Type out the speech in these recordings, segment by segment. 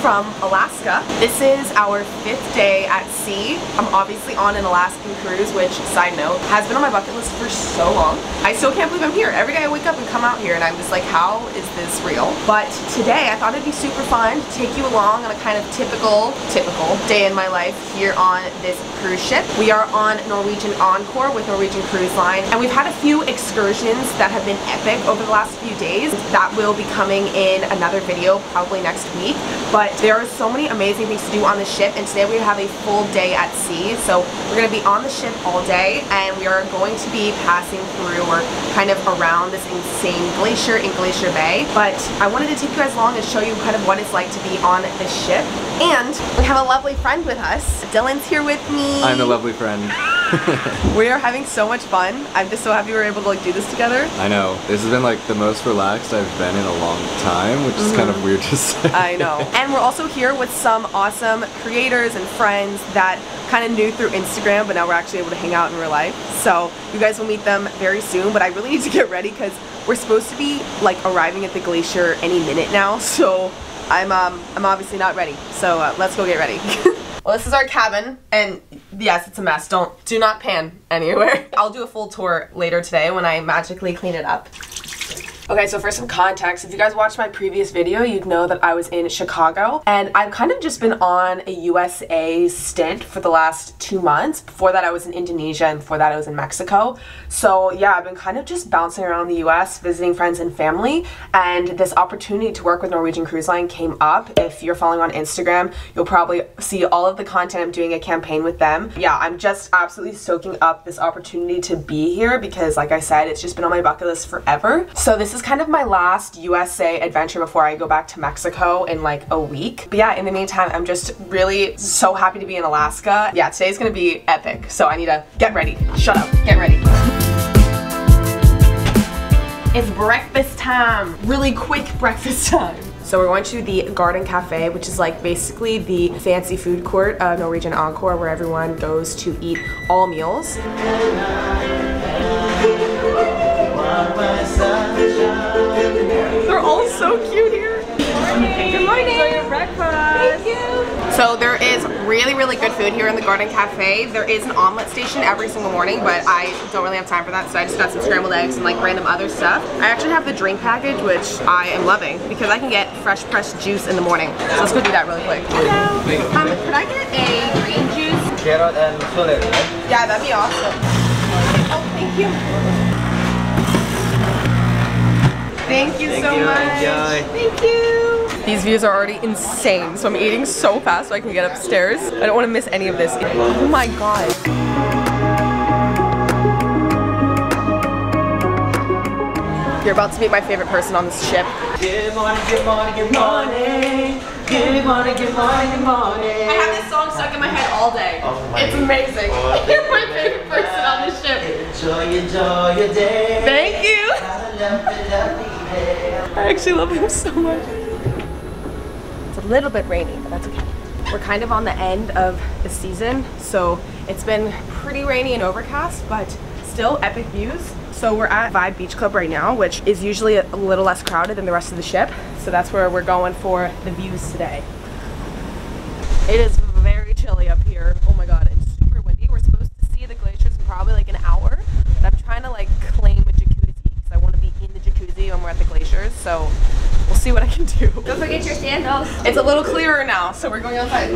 from Alaska. This is our 5th day at sea. I'm obviously on an Alaskan cruise, which, side note, has been on my bucket list for so long. I still can't believe I'm here. Every day I wake up and come out here and I'm just like, how is this real? But today I thought it'd be super fun to take you along on a kind of typical day in my life here on this cruise ship. We are on Norwegian Encore with Norwegian Cruise Line, and we've had a few excursions that have been epic over the last few days. That will be coming in another video probably next week, but there are so many amazing things to do on the ship, and today we have a full day at sea. So we're going to be on the ship all day, and we are going to be passing through or kind of around this insane glacier in Glacier Bay. But I wanted to take you guys along and show you kind of what it's like to be on the ship. And we have a lovely friend with us. Dylan's here with me. I'm a lovely friend. We are having so much fun. I'm just so happy we were able to like do this together. I know. This has been like the most relaxed I've been in a long time, which is kind of weird to say. I know. And we're also here with some awesome creators and friends that kind of knew through Instagram, but now we're actually able to hang out in real life. So you guys will meet them very soon, but I really need to get ready because we're supposed to be like arriving at the glacier any minute now. So I'm obviously not ready. So let's go get ready. Well, this is our cabin, and yes, it's a mess. Do not pan anywhere. I'll do a full tour later today when I magically clean it up. Okay, so for some context, if you guys watched my previous video, you'd know that I was in Chicago, and I've kind of just been on a USA stint for the last 2 months. Before that, I was in Indonesia, and before that, I was in Mexico. So yeah, I've been kind of just bouncing around the US, visiting friends and family, and this opportunity to work with Norwegian Cruise Line came up. If you're following on Instagram, you'll probably see all of the content. I'm doing a campaign with them. Yeah, I'm just absolutely soaking up this opportunity to be here because, like I said, it's just been on my bucket list forever. So this is kind of my last USA adventure before I go back to Mexico in like a week. But yeah, in the meantime, I'm just really so happy to be in Alaska. Yeah, today's gonna be epic, so I need to get ready. Shut up, get ready. It's breakfast time, really quick breakfast time. So we're going to the Garden Cafe, which is like basically the fancy food court of Norwegian Encore where everyone goes to eat all meals. They're all so cute here. Good morning. Enjoy your breakfast. Thank you. So there is really, really good food here in the Garden Cafe. There is an omelet station every single morning, but I don't really have time for that, so I just got some scrambled eggs and like random other stuff. I actually have the drink package, which I am loving because I can get fresh pressed juice in the morning. So let's go do that really quick. Hello. Could I get a green juice? Carrot and celery. Yeah, that'd be awesome. Oh, thank you. Thank you so much. Thank you. These views are already insane, so I'm eating so fast so I can get upstairs. I don't want to miss any of this. Oh my God. You're about to meet my favorite person on this ship. Good morning, good morning, good morning. Good morning, good morning, good morning. I have this song stuck in my head all day. Oh, it's amazing. You're my favorite person on this ship. Enjoy your day. Thank you. I actually love him so much. It's a little bit rainy, but that's okay. We're kind of on the end of the season, so it's been pretty rainy and overcast, but still epic views. So we're at Vibe Beach Club right now, which is usually a little less crowded than the rest of the ship. So that's where we're going for the views today. It is very chilly up here. Oh my God, it's super windy. We're supposed to see the glaciers in probably like an hour, but I'm trying to like claim a jacuzzi because I want to be in the jacuzzi when we're at the glaciers, so we'll see what I can do. Don't forget your sandals. It's a little clearer now, so we're going outside.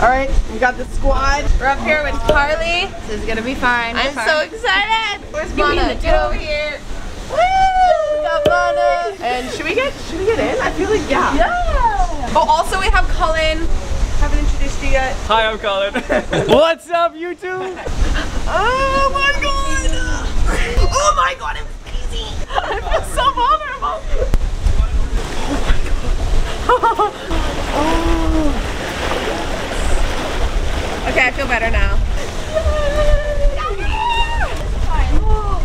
All right, we got the squad. We're up here with Carly. This is gonna be fine. I'm so excited. Where's Mana? Get over here. Woo! We got Mana. And should we get in? I feel like yeah. Yeah. Oh, also we have Colin. Haven't introduced you yet. Hi, I'm Colin. What's up, YouTube? Oh my God! Oh my God! I'm I feel so vulnerable. Oh my God. Oh. Okay, I feel better now.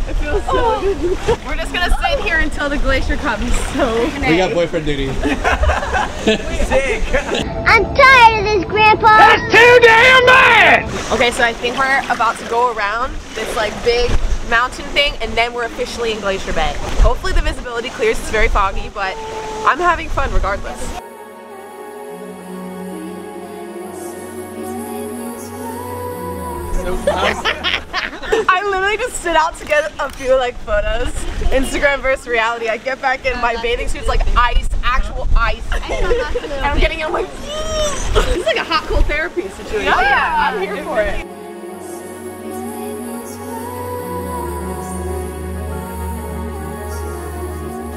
It feels so good. We're just gonna sit here until the glacier comes. So we got boyfriend duty. Sick. I'm tired of this, Grandpa. That's too damn bad. Okay, so I think we're about to go around this like big mountain thing, and then we're officially in Glacier Bay. Hopefully the visibility clears. It's very foggy, but I'm having fun regardless. I literally just stood out to get a few like photos. Instagram versus reality. I get back in, my bathing suit's like ice, actual ice. And I'm getting in like, this is like a hot cold therapy situation. Yeah, yeah, I'm here for it.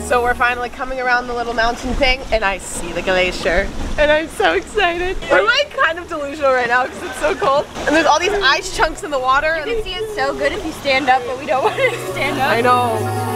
So we're finally coming around the little mountain thing and I see the glacier and I'm so excited. We're like kind of delusional right now because it's so cold and there's all these ice chunks in the water. You can see it's so good if you stand up, but we don't want to stand up. I know.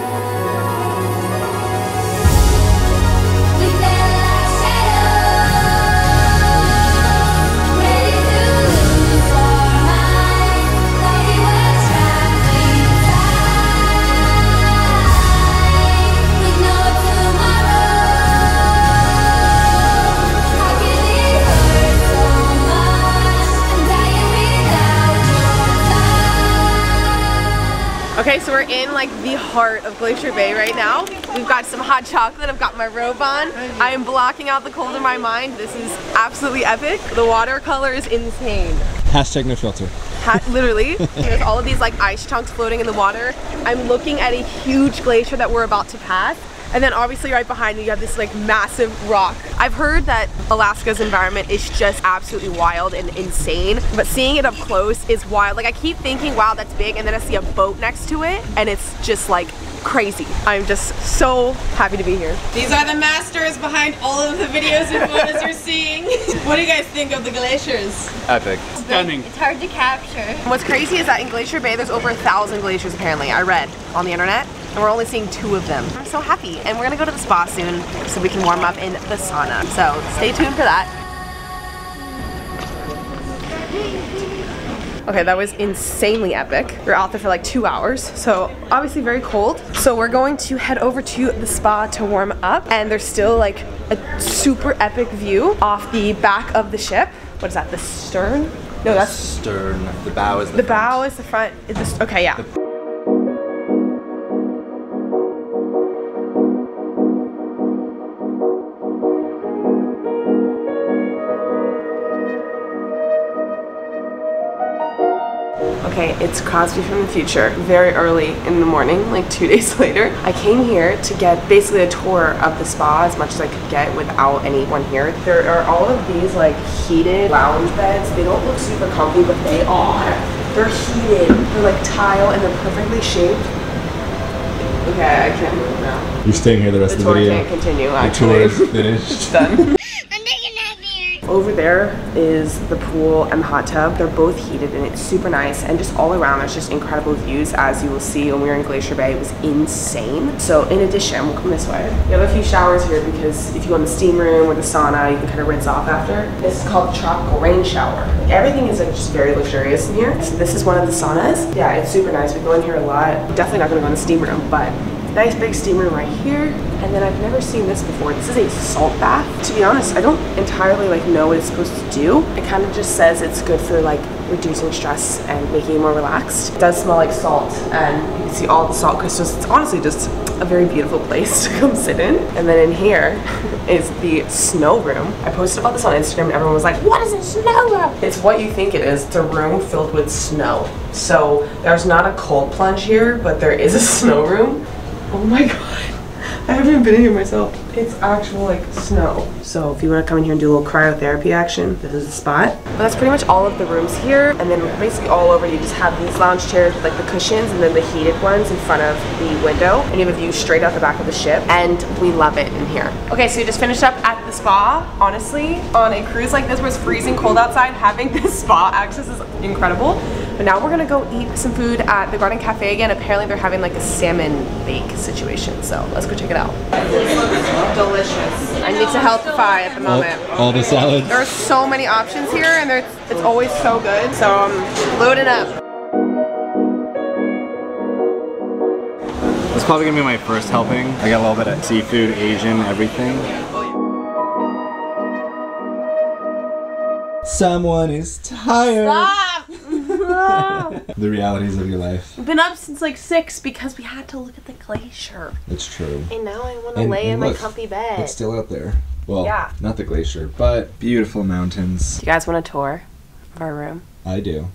Okay, so we're in like the heart of Glacier Bay right now. We've got some hot chocolate, I've got my robe on. I am blocking out the cold in my mind. This is absolutely epic. The watercolor is insane. Hashtag no filter. Literally, there's all of these like ice chunks floating in the water. I'm looking at a huge glacier that we're about to pass. And then obviously right behind me you have this like massive rock. I've heard that Alaska's environment is just absolutely wild and insane, but seeing it up close is wild. Like I keep thinking, wow, that's big, and then I see a boat next to it and it's just like crazy. I'm just so happy to be here. These are the masters behind all of the videos and photos you're seeing. What do you guys think of the glaciers? Epic. Stunning. It's hard to capture. What's crazy is that in Glacier Bay there's over 1,000 glaciers apparently, I read on the internet. And we're only seeing 2 of them. I'm so happy. And we're gonna go to the spa soon so we can warm up in the sauna. So stay tuned for that. Okay, that was insanely epic. We're out there for like 2 hours, so obviously very cold. So we're going to head over to the spa to warm up, and there's still like a super epic view off the back of the ship. What is that, the stern? No, that's stern. The bow is the front. The bow is the front. Okay, yeah. Okay, it's Crosby from the future, very early in the morning, like 2 days later. I came here to get basically a tour of the spa as much as I could get without anyone here. There are all of these like heated lounge beds. They don't look super comfy, but they are. They're heated, they're like tile, and they're perfectly shaped. Okay, I can't move now. You're staying here the rest of the video. The tour can't continue, actually. The tour is finished. It's done. Over there is the pool and the hot tub. They're both heated and it's super nice, and just all around there's just incredible views, as you will see when we were in Glacier Bay. It was insane. So in addition, we'll come this way. We have a few showers here because if you go in the steam room or the sauna, you can kind of rinse off after. This is called the tropical rain shower. Like, everything is like just very luxurious in here. So this is one of the saunas. Yeah, it's super nice. We go in here a lot. Definitely not gonna go in the steam room, but nice big steam room right here. And then I've never seen this before. This is a salt bath. To be honest, I don't entirely like know what it's supposed to do. It kind of just says it's good for like reducing stress and making you more relaxed. It does smell like salt, and you can see all the salt crystals. It's honestly just a very beautiful place to come sit in. And then in here is the snow room. I posted about this on Instagram and everyone was like, what is a snow room? It's what you think it is. It's a room filled with snow. So there's not a cold plunge here, but there is a snow room. Oh my god, I haven't been in here myself. It's actual like snow. So if you want to come in here and do a little cryotherapy action, this is the spot. But that's pretty much all of the rooms here. And then basically all over you just have these lounge chairs with like the cushions and then the heated ones in front of the window. And you have a view straight out the back of the ship. And we love it in here. Okay, so you just finished up at the spa. Honestly, on a cruise like this where it's freezing cold outside, having this spa access is incredible. But now we're gonna go eat some food at the Garden Cafe again. Apparently they're having like a salmon bake situation, so let's go check it out. Delicious. I need to healthify at the moment. All the salads. There are so many options here, and it's always so good. So I'm loading up. This is probably gonna be my first helping. I got a little bit of seafood, Asian, everything. Someone is tired. Stop. The realities of your life. I've been up since like 6 because we had to look at the glacier. It's true. And now I want to lay in my comfy bed. It's still out there. Well, yeah. Not the glacier, but beautiful mountains. Do you guys want a tour of our room? I do.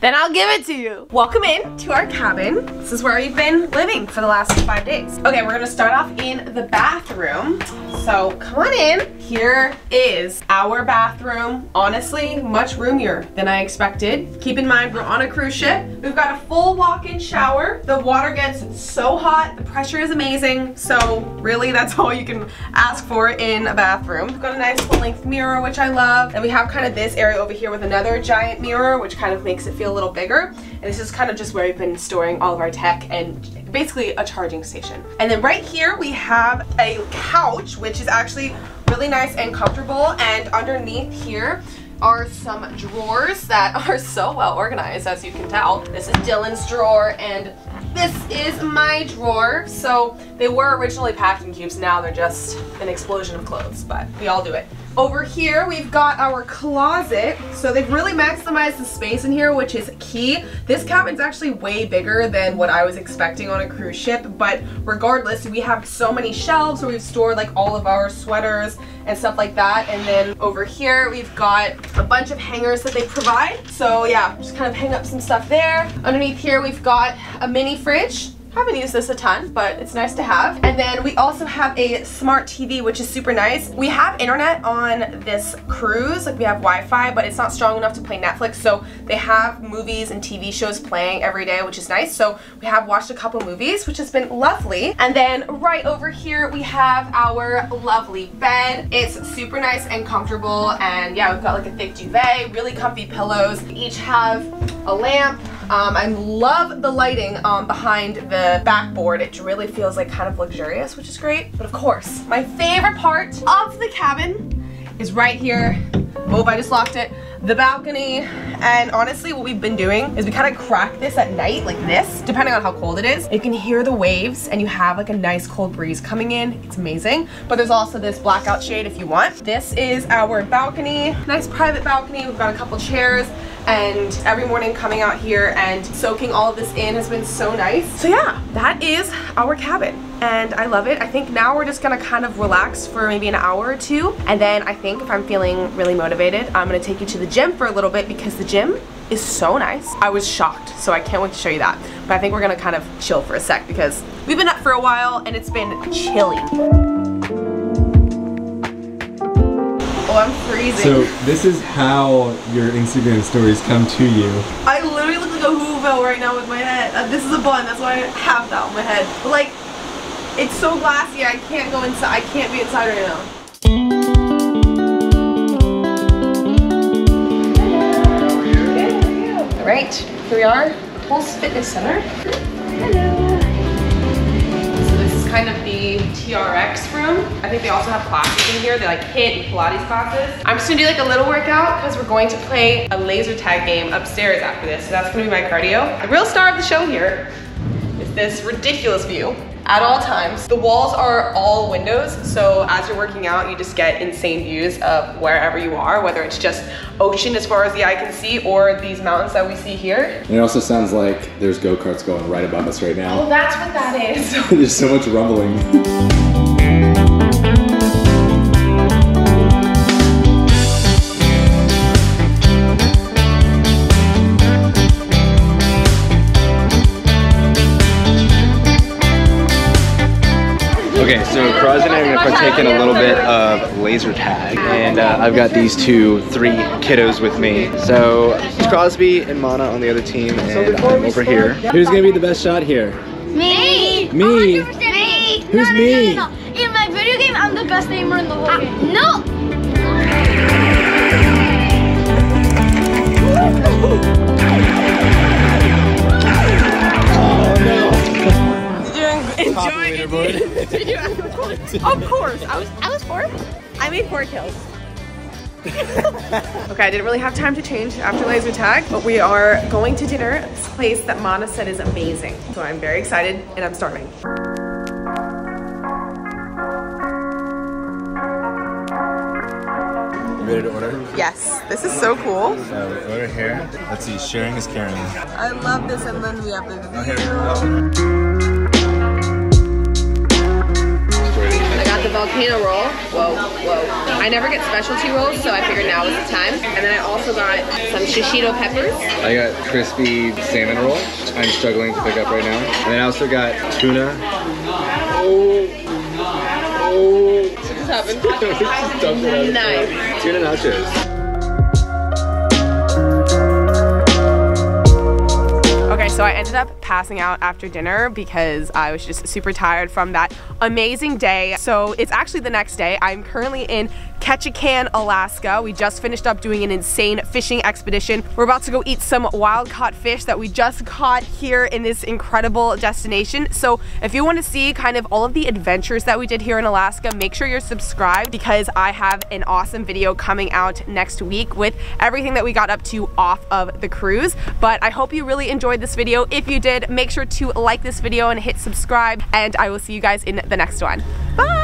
Then I'll give it to you. Welcome in to our cabin. This is where we've been living for the last 5 days. Okay, we're gonna start off in the bathroom. So come on in. Here is our bathroom. Honestly, much roomier than I expected. Keep in mind, we're on a cruise ship. We've got a full walk-in shower. The water gets so hot. The pressure is amazing. So really, that's all you can ask for in a bathroom. We've got a nice full-length mirror, which I love. And we have kind of this area over here with another giant mirror, which kind of makes it feel a little bigger, and this is kind of just where we've been storing all of our tech and basically a charging station. And then right here we have a couch, which is actually really nice and comfortable, and underneath here are some drawers that are so well organized, as you can tell. This is Dylan's drawer and this is my drawer. So they were originally packed in cubes, now they're just an explosion of clothes, but we all do it. Over here, we've got our closet. So they've really maximized the space in here, which is key. This cabin's actually way bigger than what I was expecting on a cruise ship, but regardless, we have so many shelves where we've stored like all of our sweaters and stuff like that. And then over here, we've got a bunch of hangers that they provide. So yeah, just kind of hang up some stuff there. Underneath here, we've got a mini fridge. Haven't used this a ton, but it's nice to have. And then we also have a smart TV, which is super nice. We have internet on this cruise, like we have Wi-Fi, but it's not strong enough to play Netflix, so they have movies and TV shows playing every day, which is nice. So we have watched a couple movies, which has been lovely. And then right over here, we have our lovely bed. It's super nice and comfortable, and yeah, we've got like a thick duvet, really comfy pillows. We each have a lamp. I love the lighting behind the backboard. It really feels like kind of luxurious, which is great. But of course, my favorite part of the cabin is right here. Oh, I just locked it. The balcony. And honestly, what we've been doing is we kind of crack this at night like this, depending on how cold it is. You can hear the waves and you have like a nice cold breeze coming in. It's amazing. But there's also this blackout shade if you want. This is our balcony. Nice private balcony. We've got a couple chairs, and every morning coming out here and soaking all of this in has been so nice. So yeah, that is our cabin and I love it. I think now we're just gonna kind of relax for maybe an hour or two, and then I think if I'm feeling really motivated, I'm gonna take you to the gym for a little bit, because the gym is so nice. I was shocked, so I can't wait to show you that. But I think we're gonna kind of chill for a sec because we've been up for a while and it's been chilly. Oh, I'm freezing. So this is how your Instagram stories come to you. I literally look like a Whoville right now with my head. This is a bun, that's why I have that on my head. But like, it's so glassy, I can't go inside. I can't be inside right now. Good, how are you? All right, here we are, Pulse Fitness Center. Hello. So this is kind of the TRX room. I think they also have classes in here. They like HIIT and Pilates classes. I'm just gonna do like a little workout because we're going to play a laser tag game upstairs after this. So that's gonna be my cardio. The real star of the show here is this ridiculous view at all times. The walls are all windows, so as you're working out, you just get insane views of wherever you are, whether it's just ocean as far as the eye can see, or these mountains that we see here. And it also sounds like there's go-karts going right above us right now. Oh, that's what that is. There's so much rumbling. Okay, so Crosby and I are going to partake in a little bit of laser tag, and I've got these three kiddos with me. So it's Crosby and Mana on the other team, and I'm over here. Who's going to be the best shot here? Me! Me! 100% me! Who's me? No. In my video game, I'm the best aimer in the whole game. Did you ask for? Of course. I was fourth. I made 4 kills. Okay, I didn't really have time to change after laser tag, but we are going to dinner at this place that Mana said is amazing. So I'm very excited and I'm starving. You ready to order? Yes. This is so cool. So we order here. Let's see, sharing is caring. I love this, and then we have the video. Oh, here we go. I got the volcano roll. Whoa, whoa. I never get specialty rolls, so I figured now was the time. And then I also got some shishito peppers. I got crispy salmon roll. I'm struggling to pick up right now. And then I also got tuna. Oh. What just happened? Just dumped it out. Nice. Tuna nachos. So I ended up passing out after dinner because I was just super tired from that amazing day. So it's actually the next day. I'm currently in Ketchikan, Alaska. We just finished up doing an insane fishing expedition. We're about to go eat some wild caught fish that we just caught here in this incredible destination. So if you want to see kind of all of the adventures that we did here in Alaska, make sure you're subscribed because I have an awesome video coming out next week with everything that we got up to off of the cruise. But I hope you really enjoyed this video. If you did, make sure to like this video and hit subscribe, and I will see you guys in the next one. Bye!